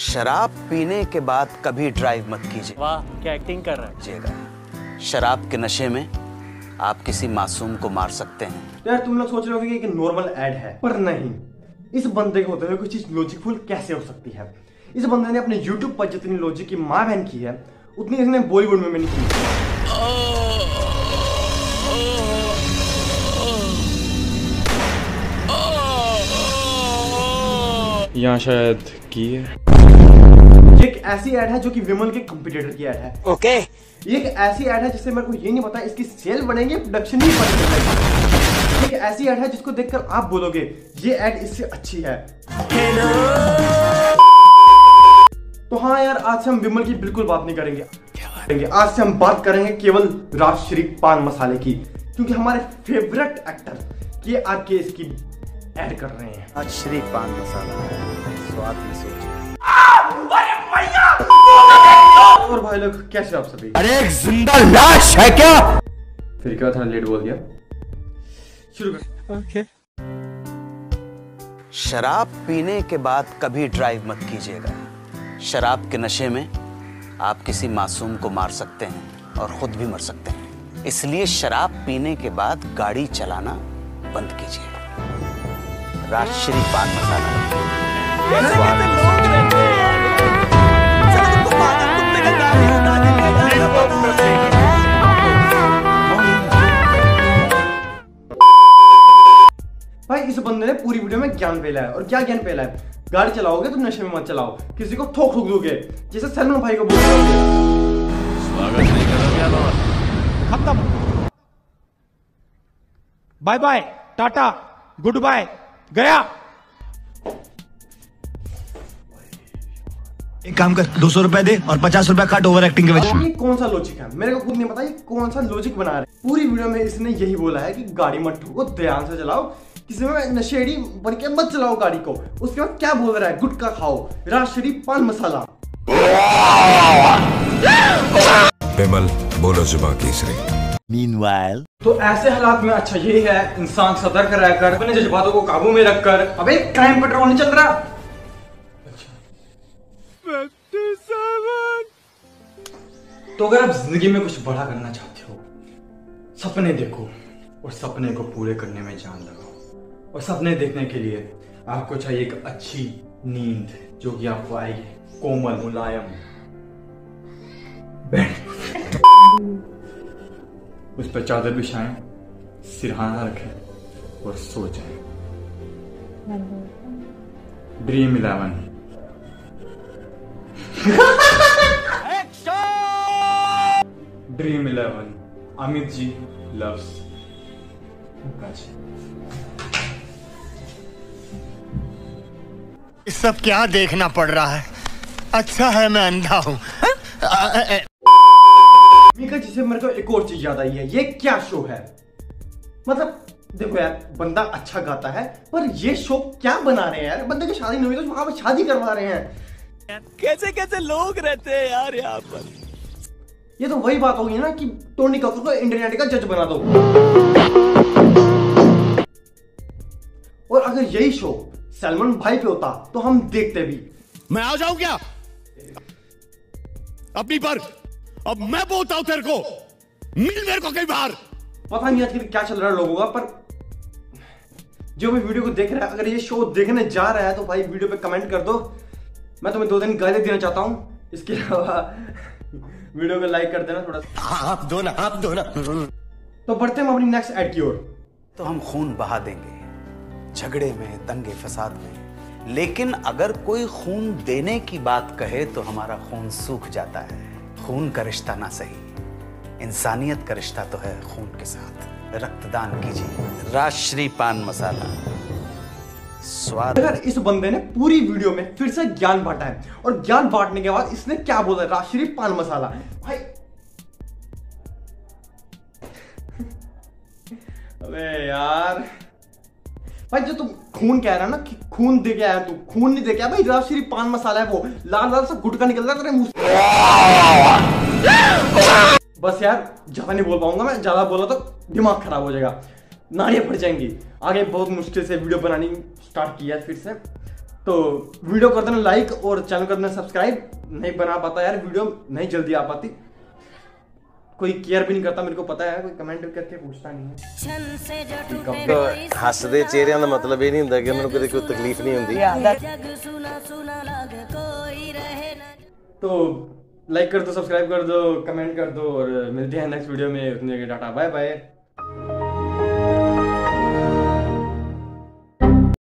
शराब पीने के बाद कभी ड्राइव मत कीजिए। वाह, क्या एक्टिंग कर रहा है। शराब के नशे में आप किसी मासूम को मार सकते हैं। यार तुम लोग सोच रहे होगे कि एक नॉर्मल ऐड है, पर नहीं। इस बंदे के होते हुए कोई चीज लॉजिकफुल कैसे हो सकती है। इस बंदे ने अपने यूट्यूब पर जितनी लॉजिक की माँ बहन की है उतनी इसने बॉलीवुड में भी नहीं की। यहाँ शायद की है। ये एक ऐसी ऐड है जो कि विमल के कंपटीटर की ऐड है। ओके, ये एक ऐसी ऐड है जिससे मेरे को ये नहीं पता इसकी सेल बढ़ेंगे प्रोडक्शन ही बढ़ेगा। एक ऐसी ऐड है जिसको देखकर आप बोलोगे ये ऐड इससे अच्छी है। तो हाँ यार, आज से हम विमल की बिल्कुल बात नहीं करेंगे। आज से हम बात करेंगे केवल राजश्री पान मसाले की, क्योंकि हमारे फेवरेट एक्टर ये आपके इसकी ऐड कर रहे हैं। राजश्री पान मसाला स्वाद में सोच। और भाई लोग कैसे आप सभी? अरे एक जिंदा लाश है क्या? फिर क्या था, लेट बोल दिया। शुरू कर। ओके। शराब पीने के बाद कभी ड्राइव मत कीजिएगा। शराब के नशे में आप किसी मासूम को मार सकते हैं और खुद भी मर सकते हैं। इसलिए शराब पीने के बाद गाड़ी चलाना बंद कीजिए। राजश्री पान भाई, इस बंदे ने पूरी वीडियो में ज्ञान फैलाया है। और क्या ज्ञान फैलाया है? गाड़ी चलाओगे तो नशे में मत चलाओ, किसी को ठोक ठोक दोगे, जैसे सलमान भाई को बोल दोगे। स्वागत नहीं करोगे, खत्म, bye bye, tata, good bye, गया। एक काम कर, 200 रुपए दे और 50 रुपए कट ओवर एक्टिंग के वजह से। ये कौन सा लॉजिक है? मेरे को खुद नहीं पता ये कौन सा लॉजिक बना रहे हैं। पूरी वीडियो में इसने यही बोला है कि गाड़ी मत ठोको, ध्यान से चलाओ, किसी में नशेड़ी बन के मत चलाओ गाड़ी को। उसके बाद क्या बोल रहा है? गुटखा खाओ, राजश्री पान मसाला। विमल बोलो जुबा केसरी। Meanwhile, तो ऐसे हालात में अच्छा ये है इंसान सतर्क रहकर अपने जज्बातों को काबू में रखकर। अबे क्राइम पेट्रोल नहीं चल रहा। तो अगर आप जिंदगी में कुछ बड़ा करना चाहते हो, सपने देखो और सपने को पूरे करने में जान लगाओ। और सपने देखने के लिए आपको चाहिए एक अच्छी नींद, जो कि आपको आएगी कोमल मुलायम बेड। उस पर चादर बिछाएं, सिरहाना रखें और सो जाएं। Dream 11। Dream 11 Amit ji loves. सब क्या देखना पड़ रहा है? अच्छा है मैं अंधा हूँ। जिसे मेरे को एक और चीज याद आई है, ये क्या शो है? मतलब देखो यार, बंदा अच्छा गाता है पर ये शो क्या बना रहे हैं यार। बंदे की शादी नहीं हुई तो वहां पर शादी करवा रहे हैं। कैसे कैसे लोग रहते हैं यार यहाँ पर। ये तो वही बात होगी ना कि टोनी कपूर को इंटरनेट का जज बना दो। और अगर यही शो सलमान भाई पे होता तो हम देखते भी। मैं आ जाऊं क्या अपनी पर? अब मैं बोलता हूं तेरे को, मिल मेरे को कई बार। पता नहीं आजकल क्या चल रहा है लोगों का, पर जो भी वीडियो को देख रहा है अगर ये शो देखने जा रहा है तो भाई वीडियो पे कमेंट कर दो। मैं तुम्हें 2 दिन गाली देना चाहता हूँ। इसके अलावा वीडियो को लाइक कर देना थोड़ा सा। आप दो ना, आप दो ना। तो बढ़ते हम अपनी नेक्स्ट ऐड की ओर। तो हम खून बहा देंगे झगड़े में, दंगे फसाद में, लेकिन अगर कोई खून देने की बात कहे तो हमारा खून सूख जाता है। खून का रिश्ता ना सही, इंसानियत का रिश्ता तो है खून के साथ। रक्तदान कीजिए। राजश्री पान मसाला स्वाद। अगर इस बंदे ने पूरी वीडियो में फिर से ज्ञान बांटा है, और ज्ञान बांटने के बाद इसने क्या बोला? राजश्री पान मसाला। भाई अबे यार भाई, जो तुम खून कह रहा है ना कि खून दे के आया, तू खून नहीं दे के आया भाई। राजश्री पान मसाला है वो, लाल लाल सा गुटखा निकल रहा है तेरे मुंह से। बस यार ज्यादा नहीं बोल पाऊंगा मैं, ज्यादा बोला तो दिमाग खराब हो जाएगा, नाड़ियां फट जाएंगी। आगे बहुत मुश्किल से वीडियो बनानी स्टार्ट किया है फिर से, तो वीडियो कर देना लाइक और चैनल कर देना सब्सक्राइब। नहीं बना पाता यार वीडियो, नहीं जल्दी आ पाती, कोई केयर भी नहीं करता मेरे को पता है, कोई कमेंट करके पूछता नहीं है। हसदे चेहरे का मतलब ये नहीं होता कि उन्हें कोई तकलीफ नहीं होती। तो लाइक कर दो, सब्सक्राइब कर दो, कमेंट कर दो और मिलते हैं नेक्स्ट वीडियो में। उतने के टाटा, बाय बाय।